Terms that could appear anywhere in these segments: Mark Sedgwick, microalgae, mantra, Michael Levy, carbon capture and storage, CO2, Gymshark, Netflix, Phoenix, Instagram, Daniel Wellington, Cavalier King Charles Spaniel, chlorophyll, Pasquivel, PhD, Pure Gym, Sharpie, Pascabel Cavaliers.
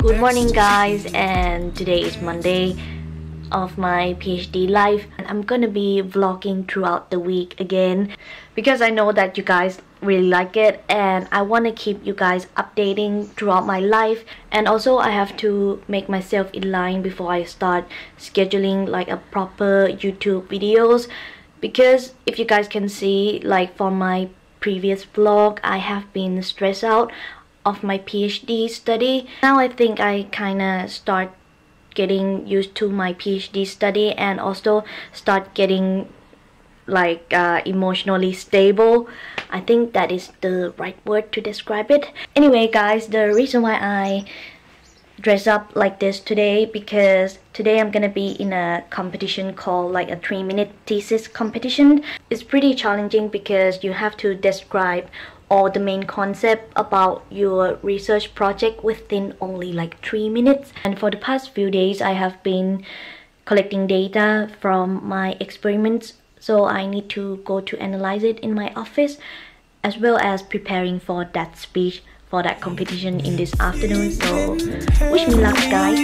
Good morning guys, and today is Monday of my PhD life, and I'm gonna be vlogging throughout the week again because I know that you guys really like it and I want to keep you guys updating throughout my life. And also I have to make myself in line before I start scheduling like a proper YouTube videos, because if you guys can see, like for my previous vlog, I have been stressed out of my PhD study. Now I think I kinda start getting used to my PhD study and also start getting like emotionally stable. I think that is the right word to describe it. Anyway guys, the reason why I dress up like this today, because today I'm gonna be in a competition called like a 3-minute thesis competition. It's pretty challenging because you have to describe all the main concept about your research project within only like 3 minutes. And for the past few days I have been collecting data from my experiments, so I need to go to analyze it in my office, as well as preparing for that speech for that competition in this afternoon. So wish me luck guys.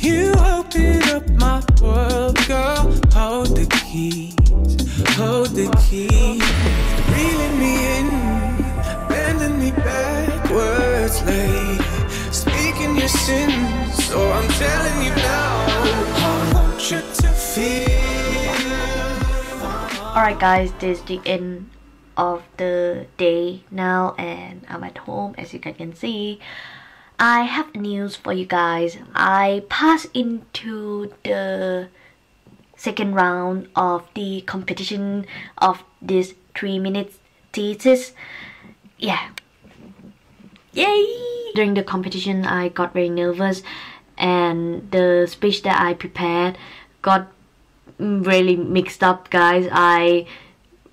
You opened up my world, girl. Hold the keys, hold the keys, reeling me in, bending me backwards, lady, speaking your sins. So I'm telling you now, I want you to feel. Alright guys, this is the end of the day now, and I'm at home. As you guys can see, I have news for you guys. I passed into the second round of the competition of this 3-minute thesis. Yeah, yay! During the competition I got very nervous, and the speech that I prepared got really mixed up guys. I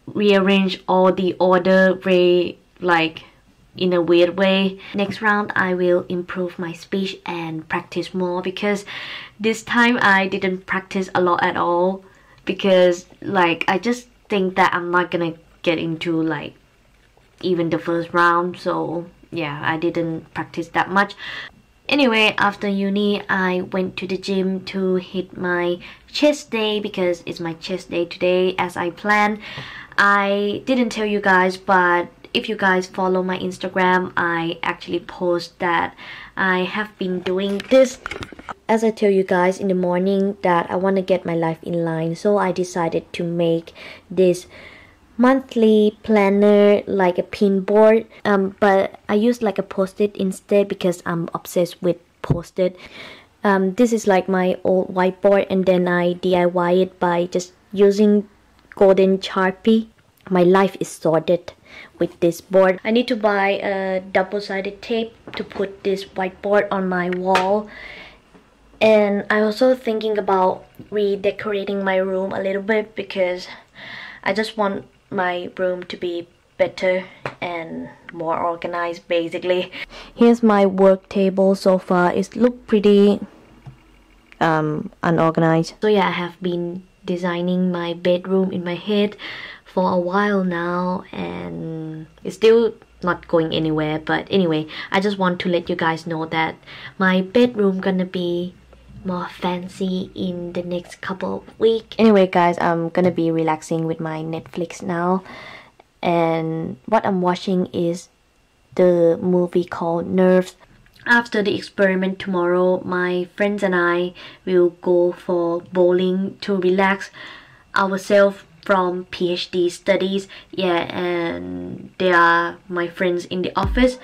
rearrange all the order way, like in a weird way. Next round I will improve my speech and practice more, because this time I didn't practice a lot at all, because like I just think that I'm not gonna get into like even the first round. So yeah, I didn't practice that much. Anyway, after uni I went to the gym to hit my chest day, because it's my chest day today as I planned. I didn't tell you guys, but if you guys follow my Instagram, I actually post that I have been doing this. As I tell you guys in the morning that I want to get my life in line, so I decided to make this monthly planner, like a pin board, but I use like a post-it instead because I'm obsessed with post-it. This is like my old whiteboard, and then I DIY it by just using golden Sharpie. My life is sorted with this board. I need to buy a double-sided tape to put this whiteboard on my wall, and I also thinking about redecorating my room a little bit, because I just want my room to be better and more organized basically. Here's my work table so far. It looks pretty unorganized. So yeah, I have been designing my bedroom in my head for a while now, and it's still not going anywhere. But anyway, I just want to let you guys know that my bedroom gonna be more fancy in the next couple of weeks. Anyway guys, I'm gonna be relaxing with my Netflix now, and what I'm watching is the movie called Nerves. After the experiment tomorrow, my friends and I will go for bowling to relax ourselves from PhD studies. Yeah, and they are my friends in the office.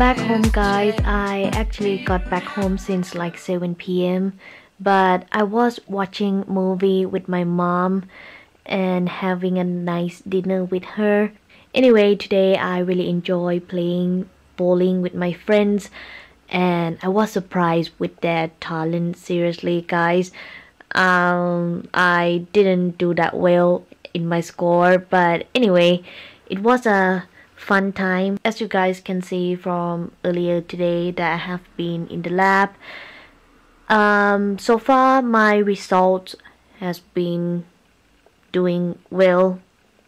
I'm back home, guys. I actually got back home since like 7 p.m. but I was watching movie with my mom and having a nice dinner with her. Anyway, today I really enjoy playing bowling with my friends, and I was surprised with their talent. Seriously, guys, I didn't do that well in my score, but anyway, it was a fun time. As you guys can see from earlier today that I have been in the lab. So far my result has been doing well.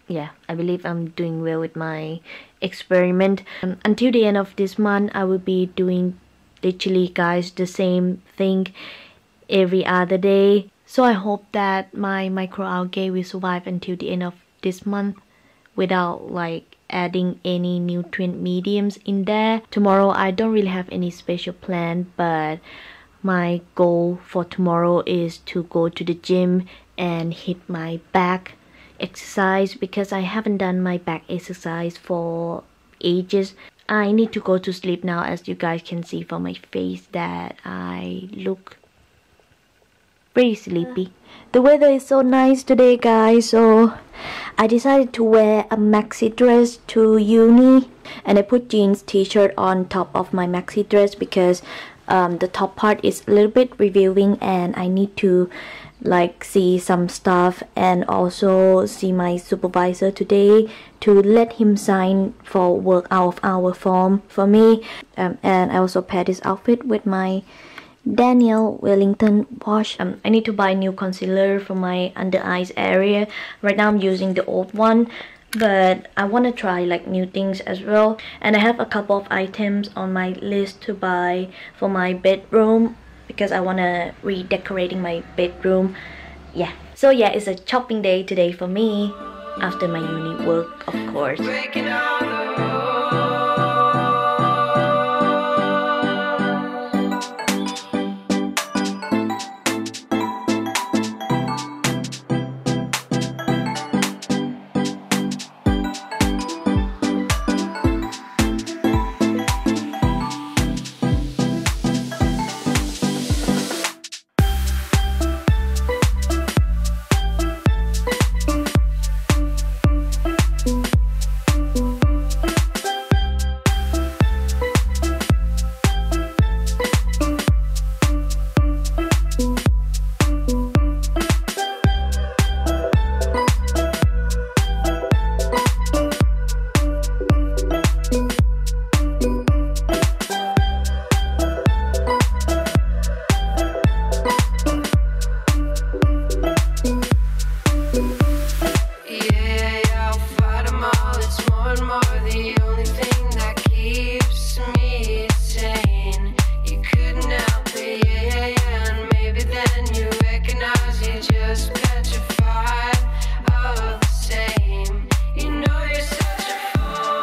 Yeah, I believe I'm doing well with my experiment. Until the end of this month, I will be doing literally, guys, the same thing every other day. So I hope that my microalgae will survive until the end of this month without like adding any nutrient mediums in there. Tomorrow I don't really have any special plan, but my goal for tomorrow is to go to the gym and hit my back exercise, because I haven't done my back exercise for ages. I need to go to sleep now, as you guys can see from my face that I look pretty sleepy. The weather is so nice today, guys, so I decided to wear a maxi dress to uni, and I put jeans t-shirt on top of my maxi dress because the top part is a little bit revealing and I need to like see some stuff and also see my supervisor today to let him sign for work out of hour form for me. And I also pair this outfit with my Daniel Wellington wash. I need to buy new concealer for my under eyes area. Right now I'm using the old one, but I want to try like new things as well, and I have a couple of items on my list to buy for my bedroom because I want to redecorating my bedroom. Yeah, so yeah, it's a shopping day today for me after my uni work, of course.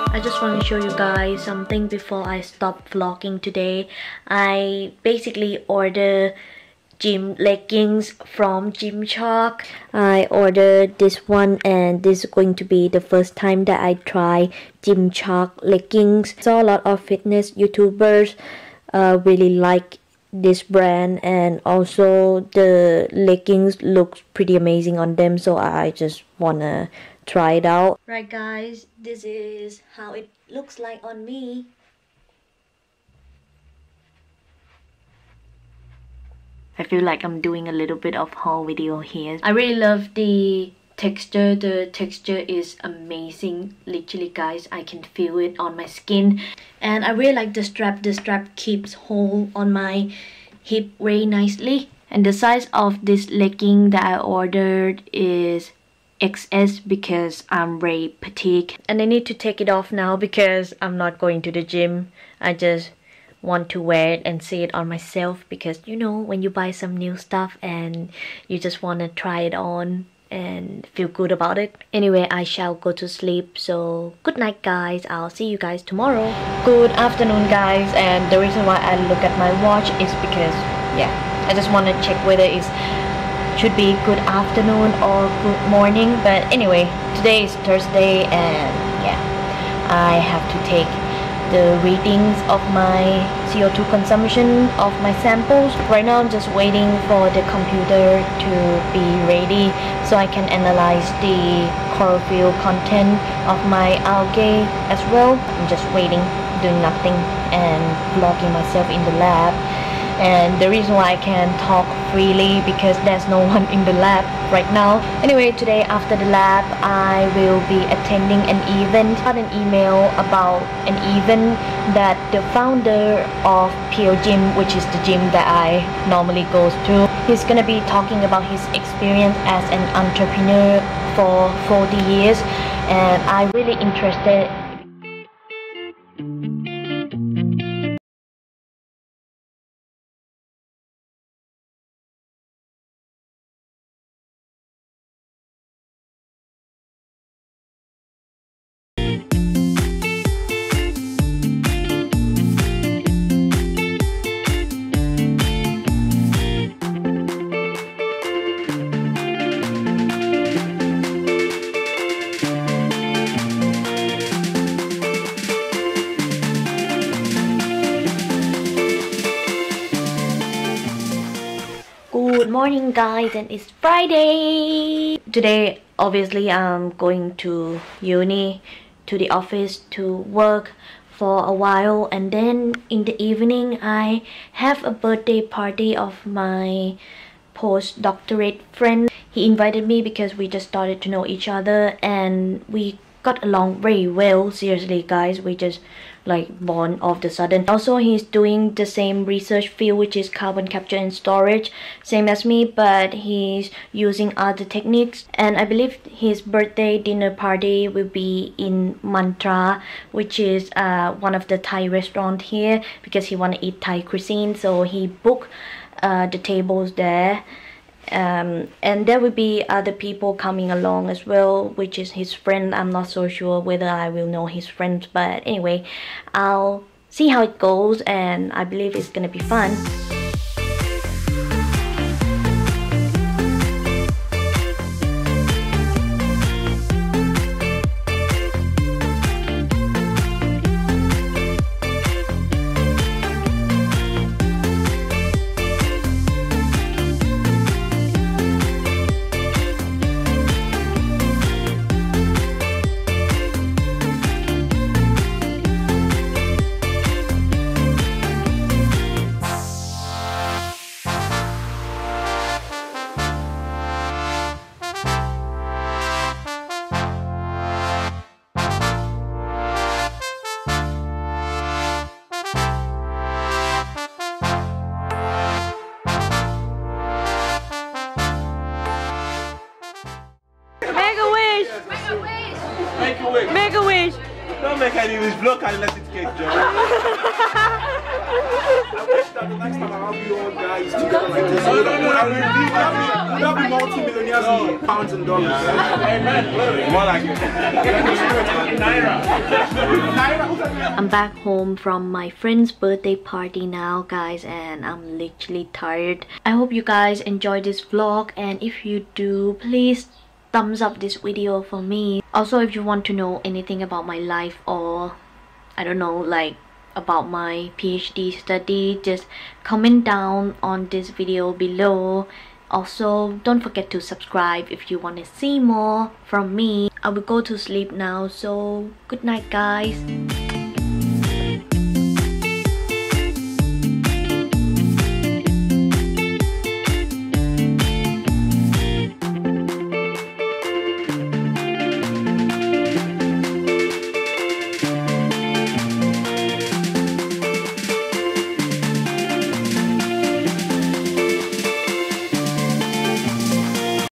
I just want to show you guys something before I stop vlogging today. I basically order gym leggings from Gymshark. I ordered this one, and this is going to be the first time that I try Gymshark leggings. I saw a lot of fitness YouTubers really like this brand, and also the leggings looks pretty amazing on them, so I just wanna try it out. Right, guys, this is how it looks like on me. I feel like I'm doing a little bit of haul video here. I really love the texture. The texture is amazing. Literally, guys, I can feel it on my skin. And I really like the strap. The strap keeps hold on my hip very nicely. And the size of this legging that I ordered is XS because I'm very petite, and I need to take it off now because I'm not going to the gym. I just want to wear it and see it on myself, because you know when you buy some new stuff and you just want to try it on and feel good about it. Anyway, I shall go to sleep, so good night, guys. I'll see you guys tomorrow. Good afternoon, guys, and the reason why I look at my watch is because yeah, I just want to check whether it's should be good afternoon or good morning. But anyway, today is Thursday, and yeah, I have to take the readings of my CO2 consumption of my samples. Right now I'm just waiting for the computer to be ready so I can analyze the chlorophyll content of my algae as well. I'm just waiting, doing nothing and vlogging myself in the lab. And the reason why I can talk freely because there's no one in the lab right now. Anyway, today after the lab, I will be attending an event. I got an email about an event that the founder of Pure Gym, which is the gym that I normally go to, he's gonna be talking about his experience as an entrepreneur for 40 years, and I'm really interested. Good morning guys, and it's Friday. Today obviously I'm going to uni, to the office, to work for a while, and then in the evening I have a birthday party of my postdoctorate friend. He invited me because we just started to know each other and we got along very well. Seriously guys, we just like born off the sudden. Also he's doing the same research field, which is carbon capture and storage, same as me, but he's using other techniques. And I believe his birthday dinner party will be in Mantra, which is one of the Thai restaurant here, because he want to eat Thai cuisine, so he booked the tables there. And there will be other people coming along as well, which is his friend. I'm not so sure whether I will know his friends, but anyway, I'll see how it goes, and I believe it's gonna be fun. Make a wish! Don't make any wish, block and let it cake, John. I wish that the next time I have you all guys together like this, I will be multi-millionaires in pounds and dollars. Amen. More like it. Naira. I'm back home from my friend's birthday party now, guys, and I'm literally tired. I hope you guys enjoyed this vlog, and if you do, please thumbs up this video for me. Also, if you want to know anything about my life, or I don't know, like about my PhD study, just comment down on this video below. Also, don't forget to subscribe if you want to see more from me. I will go to sleep now, so good night guys.